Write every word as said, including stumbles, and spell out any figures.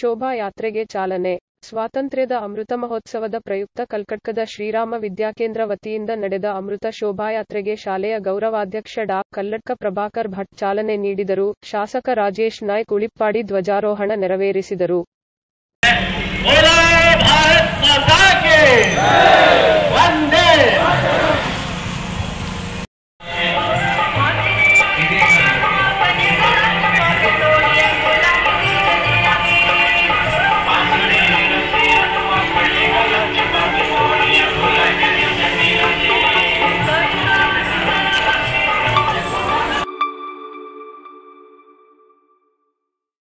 ಶೋಭಾಯಾತ್ರೆಗೆ ಚಾಲನೆ. ಸ್ವಾತಂತ್ರ್ಯದ ಅಮೃತ ಮಹೋತ್ಸವದ ಪ್ರಯುಕ್ತ ಕಲ್ಕಟ್ಟದ ಶ್ರೀರಾಮ ವಿದ್ಯಾಕೇಂದ್ರ ವತಿಯಿಂದ ನಡೆದ ಅಮೃತ ಶೋಭಾಯಾತ್ರೆಗೆ ಶಾಲೆಯ ಗೌರವಾಧ್ಯಕ್ಷ ಡಾ ಕಲ್ಲಡ್ಕ ಪ್ರಭಾಕರ್ ಭಟ್ ಚಾಲನೆ ನೀಡಿದರು. ಶಾಸಕ ರಾಜೇಶ್ ನಾಯ್ಕ್ ಉಳಿಪ್ಪಾಡಿ ಧ್ವಜಾರೋಹಣ ನೆರವೇರಿಸಿದರು.